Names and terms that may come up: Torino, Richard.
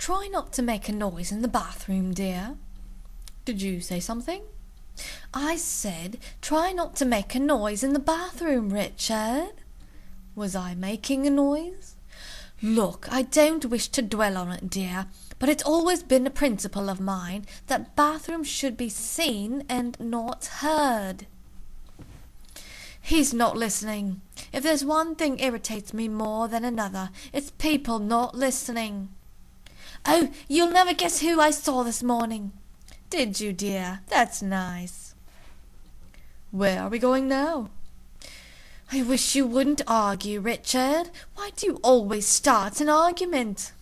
Try not to make a noise in the bathroom, dear. Did you say something? I said, try not to make a noise in the bathroom, Richard. Was I making a noise? Look, I don't wish to dwell on it, dear, but it's always been a principle of mine that bathrooms should be seen and not heard. He's not listening. If there's one thing irritates me more than another, it's people not listening. Oh, you'll never guess who I saw this morning. Did you, dear? That's nice. Where are we going now? I wish you wouldn't argue, Richard. Why do you always start an argument?